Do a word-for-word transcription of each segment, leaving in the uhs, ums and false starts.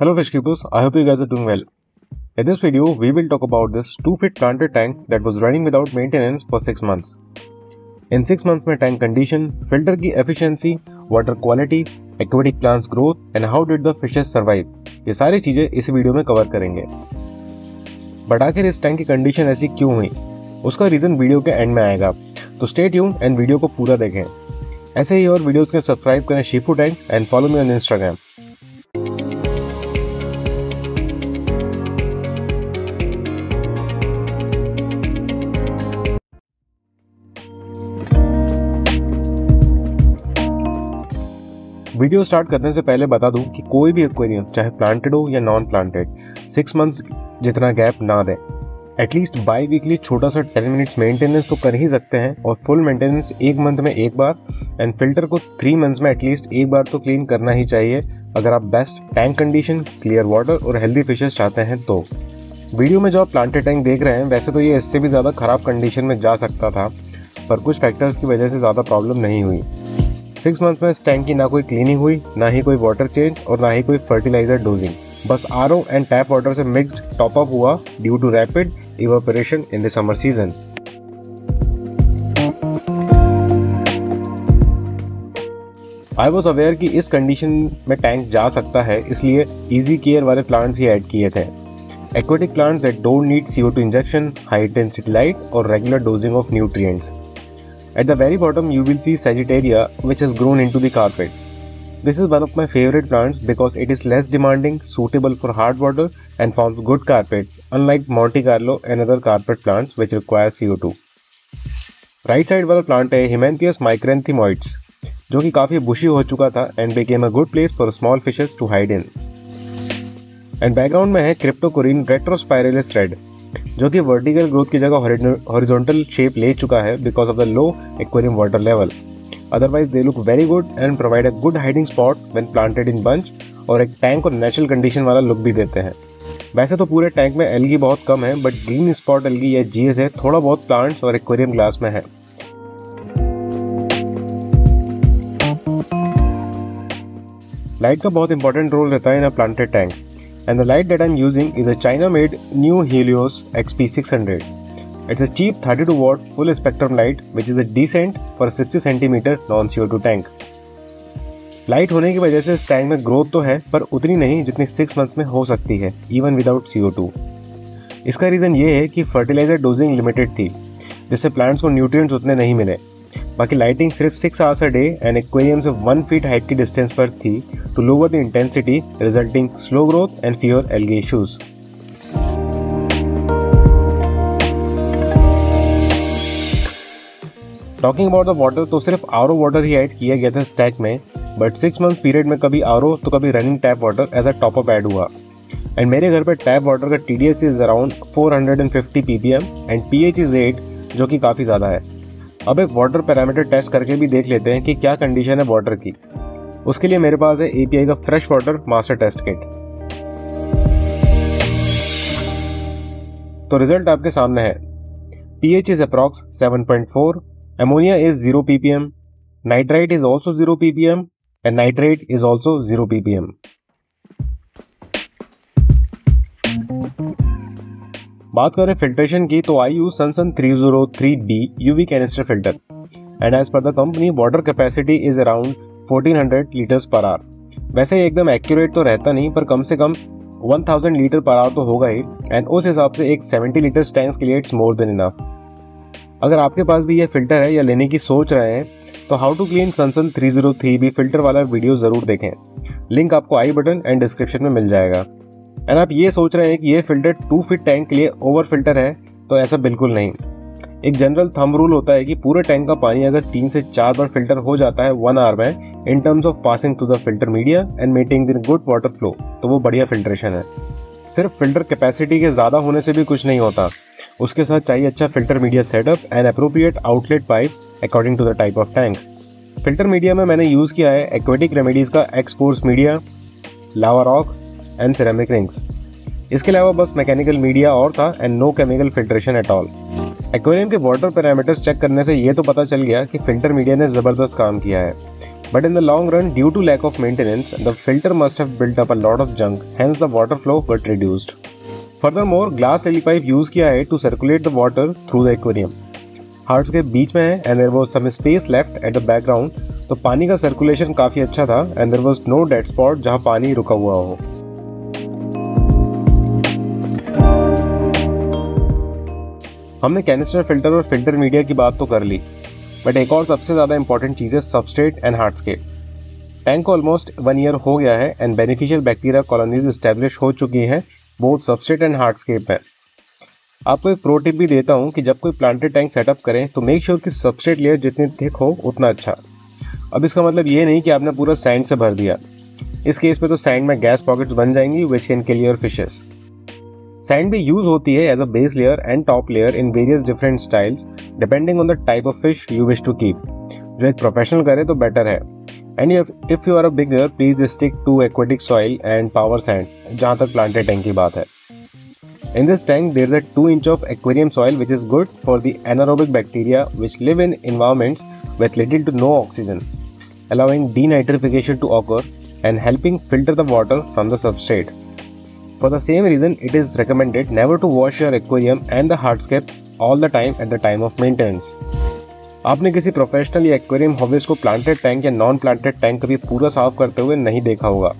Hello fish keepers, I hope you guys are doing well. In this video, we will talk about this two feet planted tank that was running without maintenance for six months. In six months में tank condition, filter की efficiency, water quality, aquatic plants growth and how did the fishes survive, ये सारी चीजें इस video में cover करेंगे। But आखिर इस tank की condition ऐसी क्यों हुई, उसका रीजन वीडियो के एंड में आएगा, तो स्टे ट्यून्ड एंड वीडियो को पूरा देखें। ऐसे ही और वीडियोस के सब्सक्राइब करें Shifu tanks and follow me on Instagram. Video start करने से पहले बता दूं कि कोई भी एक्वेरियम चाहे प्लांटेड हो या नॉन प्लांटेड, सिक्स मंथ्स जितना गैप ना दें। एटलीस्ट बाई वीकली छोटा सा टेन मिनट्स मेंटेनेंस तो कर ही सकते हैं, और फुल मेंटेनेंस एक मंथ में एक बार, एंड फिल्टर को थ्री मंथ्स में एटलीस्ट एक बार तो क्लीन करना ही चाहिए अगर आप best tank condition, clear water और हेल्दी फिशेस चाहते हैं। तो वीडियो में जो आप प्लांटेड टैंक देख रहे हैं, वैसे तो ये इससे भी ज़्यादा ख़राब कंडीशन में जा सकता था, पर कुछ फैक्टर्स की वजह से ज़्यादा प्रॉब्लम नहीं हुई। सिक्स मंथ में इस टैंक की ना कोई क्लीनिंग हुई, ना ही कोई वाटर चेंज और ना ही कोई फर्टिलाइजर डोजिंग, बस आरओ एंड टैप वाटर से मिक्स्ड टॉप अप हुआ due to rapid evaporation in the summer season. I was aware कि इस कंडीशन में टैंक जा सकता है, इसलिए इजी केयर वाले प्लांट्स ही ऐड किए थे। Aquatic plants that don't need C O two injection, high intensity light और regular dosing of nutrients. At the very bottom you will see sagittaria which has grown into the carpet. This is one of my favorite plants because it is less demanding, suitable for hard water and forms good carpet, unlike Monte Carlo and other carpet plants which require C O two. Right side वाला plant है Hymenitis microthymoides, जो कि काफ़ी bushy हो चुका था and became a good place for small fishes to hide in. And background में है Cryptocoryne retrospiralis red, जो कि vertical growth की जगह horizontal shape ले चुका है because of the low aquarium water level. Otherwise they look very good and provide a good hiding spot when planted in bunch, और एक टैंक और नेचुरल कंडीशन वाला लुक भी देते हैं। वैसे तो पूरे टैंक में एल्गी बहुत कम है, बट ग्रीन स्पॉट एल्गी या जी एस है थोड़ा बहुत प्लांट्स और एक्वेरियम ग्लास में है। लाइट का बहुत इंपॉर्टेंट रोल रहता है in a planted tank, and the light that I am using is a China made new Helios X P six hundred. It's a cheap thirty-two watt full spectrum light which is a decent for sixty centimeter non C O two tank. Light होने की वजह से इस tank में growth तो है, पर उतनी नहीं जितनी सिक्स मंथ्स में हो सकती है even without C O two. इसका रीज़न ये है कि फर्टिलाइजर डोजिंग लिमिटेड थी, जिससे प्लांट्स को न्यूट्रिएंट्स उतने नहीं मिले। बाकी लाइटिंग सिर्फ six hours a day and aquarium से वन फीट हाइट की डिस्टेंस पर थी to lower the intensity, resulting slow growth and fewer algae issues. Talking about the water, तो सिर्फ आर ओ वाटर ही ऐड किया गया था इस टैंक में, बट सिक्स मंथ पीरियड में कभी आर ओ तो कभी running tap water as a top up add हुआ. एंड मेरे घर पर टैप वाटर का T D S is around four hundred fifty P P M and P H is eight, जो कि काफ़ी ज़्यादा है. अब एक वाटर पैरामीटर टेस्ट करके भी देख लेते हैं कि क्या कंडीशन है वाटर की. उसके लिए मेरे पास है ए पी आई का fresh water master test kit, तो रिजल्ट आपके सामने है. P H is approx seven point four, ammonia is zero p p m, nitrite is also zero p p m and nitrate is also zero p p m. बात करें filtration की, तो I use SunSun three zero three B UV canister filter and as per the company water capacity is around fourteen hundred litres per hour. वैसे एकदम accurate तो रहता नहीं, पर कम से कम one thousand litre per hour तो होगा ही, एंड उस हिसाब से एक सेवेंटी लीटर्स टैंक्स के लिए इट्स मोर देन इनफ. अगर आपके पास भी ये फिल्टर है या लेने की सोच रहे हैं, तो how to clean SunSun three zero three B filter वाला वीडियो ज़रूर देखें, लिंक आपको आई बटन एंड डिस्क्रिप्शन में मिल जाएगा. एंड आप ये सोच रहे हैं कि ये फिल्टर टू फीट टैंक के लिए ओवर फिल्टर है, तो ऐसा बिल्कुल नहीं. एक जनरल थंब रूल होता है कि पूरे टैंक का पानी अगर तीन से चार बार फिल्टर हो जाता है वन आवर में in terms of passing through the filter media and maintaining the good water flow, तो वो बढ़िया फिल्ट्रेशन है. सिर्फ फिल्टर कैपेसिटी के ज़्यादा होने से भी कुछ नहीं होता, उसके साथ चाहिए अच्छा filter media setup and appropriate outlet pipe according to the type of tank. Filter media में मैंने यूज़ किया है एक्वेटिक रेमेडीज़ का Xforce media, lava rock and ceramic rings. इसके अलावा बस मैकेनिकल मीडिया और था and no chemical filtration at all. Aquarium के वाटर पैरामीटर्स चेक करने से ये तो पता चल गया कि फिल्टर मीडिया ने ज़बरदस्त काम किया है. But in the long run, due to lack of maintenance, the filter must have built up a lot of junk, hence the water flow got reduced. Furthermore, glass lily pipe use किया है to circulate the water through the aquarium. Hearts के बीच में है and there was some space left at the background, तो पानी का circulation काफ़ी अच्छा था and there was no dead spot जहाँ पानी रुका हुआ हो. हमने कैनिस्टर फिल्टर और फिल्टर मीडिया की बात तो कर ली, बट एक और सबसे ज़्यादा इंपॉर्टेंट चीज़ है सबस्ट्रेट एंड हार्ड्सकेप. टैंक को ऑलमोस्ट वन ईयर हो गया है and beneficial bacteria colonies establish हो चुकी हैं बोथ सबस्ट्रेट एंड हार्ड्सकेप में. आपको एक प्रो टिप भी देता हूँ कि जब कोई प्लांटेड टैंक सेटअप करें तो मेक श्योर कि सबस्ट्रेट लेयर जितनी थिक हो उतना अच्छा. अब इसका मतलब ये नहीं कि आपने पूरा सैंड से भर दिया. इस केस में तो सैंड में गैस पॉकेट्स बन जाएंगी which can kill your fishes. Sand भी यूज होती है as a base layer and top layer in various different styles depending on the type of fish you wish to keep. जो एक professional करे तो better है and if you are a beginner please stick to aquatic soil and power sand जहाँ तक planted tank की बात है. In this tank there is a to inch of aquarium soil which is good for the anaerobic bacteria which live in environments with little to no oxygen, allowing denitrification to occur and helping filter the water from the substrate. For the same reason, it is recommended never to wash your aquarium and the hardscape all the time at the time of maintenance. आपने किसी professional या aquarium hobbyist को planted tank या non planted tank कभी पूरा साफ करते हुए नहीं देखा होगा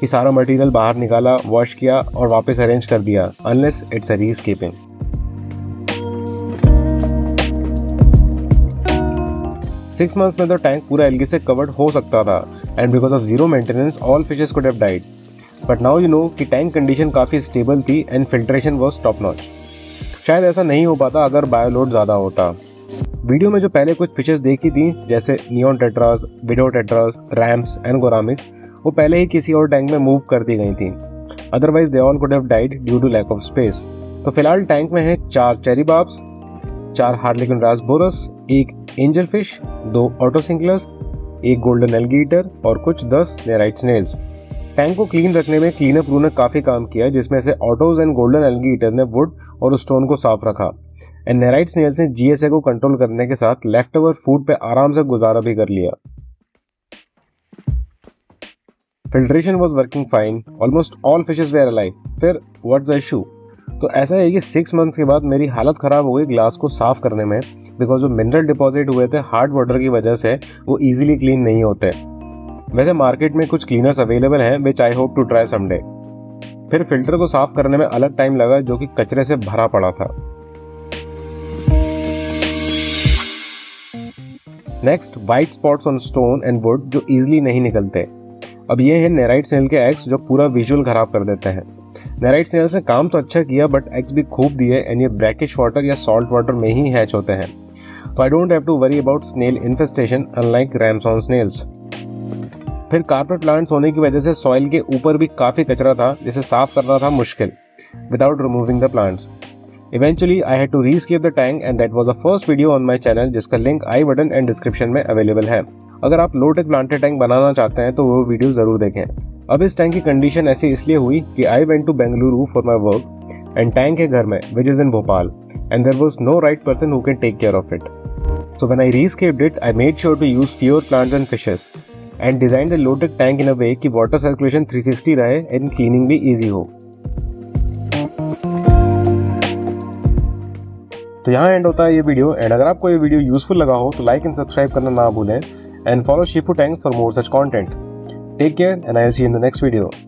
कि सारा मटेरियल बाहर निकाला, वॉश किया और वापस अरेंज कर दिया, unless it's a rescaping. Six months में तो टैंक पूरा एल्गी से कवर्ड हो सकता था and because of zero maintenance all fishes could have died. But now you know कि टैंक कंडीशन काफ़ी स्टेबल थी and filtration was top notch. शायद ऐसा नहीं हो पाता अगर बायोलोड ज़्यादा होता. वीडियो में जो पहले कुछ फिशेस देखी थी जैसे neon tetras, widow tetras, rams and gouramis, वो पहले ही किसी और टैंक में मूव कर दी गई थी, otherwise they all could have died due to lack of space. तो फिलहाल टैंक में हैं चार चेरी बार्ब्स, चार हार्लेक्विन रास्बोरस, एक एंजल फिश, दो ओटोसिंक्लस, एक गोल्डन एल्गी ईटर और कुछ दस नेराइट स्नेल्स. टैंक को क्लीन रखने में क्लीन अप रू ने काफ़ी काम किया जिसमें से otos and golden algae eater ने वुड और स्टोन को साफ रखा एंड नेराइट स्नेल्स ने जीएसए को कंट्रोल करने के साथ लेफ्ट ओवर फूड पे आराम से गुजारा भी कर लिया. Filtration was working fine, almost all fishes were alive. फिर व्हाट्स द इशू? तो ऐसा है कि सिक्स मंथ्स के बाद मेरी हालत ख़राब हो गई ग्लास को साफ करने में बिकॉज जो मिनरल डिपॉजिट हुए थे हार्ड वाटर की वजह से वो इजीली क्लीन नहीं होते. वैसे मार्केट में कुछ क्लीनर्स अवेलेबल हैं which I hope to try someday. फिर फिल्टर को साफ करने में अलग टाइम लगा जो कि कचरे से भरा पड़ा था. Next, white spots on stone and wood जो इजीली नहीं निकलते. अब ये हैं नेराइट स्नेल के एग्स जो पूरा विजुअल खराब कर देते हैं. नेराइट स्नेल्स ने काम तो अच्छा किया बट एग्स भी खूब दिए एंड ये ब्रैकिश वाटर या सॉल्ट वाटर में ही हैच होते हैं. तो I don't have to worry about snail infestation unlike rams on snails. फिर कार्पेट प्लांट्स होने की वजह से सॉइल के ऊपर भी काफ़ी कचरा था जिसे साफ करना था मुश्किल without removing the plants. Eventually I had to rescape the tank and that was the first video on my channel जिसका link I button and description में अवेलेबल है. अगर आप लो टेक प्लांटेड टैंक बनाना चाहते हैं तो वो वीडियो ज़रूर देखें. अब इस टैंक की कंडीशन ऐसी इसलिए हुई कि I went to Bengaluru for my work and tank है घर में which is in Bhopal and there was no right person who can take care of it. So when I rescaped it I made sure to use fewer plants and fishes and design the low tech tank in a way कि water circulation three sixty रहे and cleaning भी easy हो. तो यहाँ and होता है ये video and अगर आपको ये वीडियो यूजफुल लगा हो तो लाइक एंड सब्सक्राइब करना ना भूलें and follow Shifu tanks for more such content. Take care and I'll see you in the next video.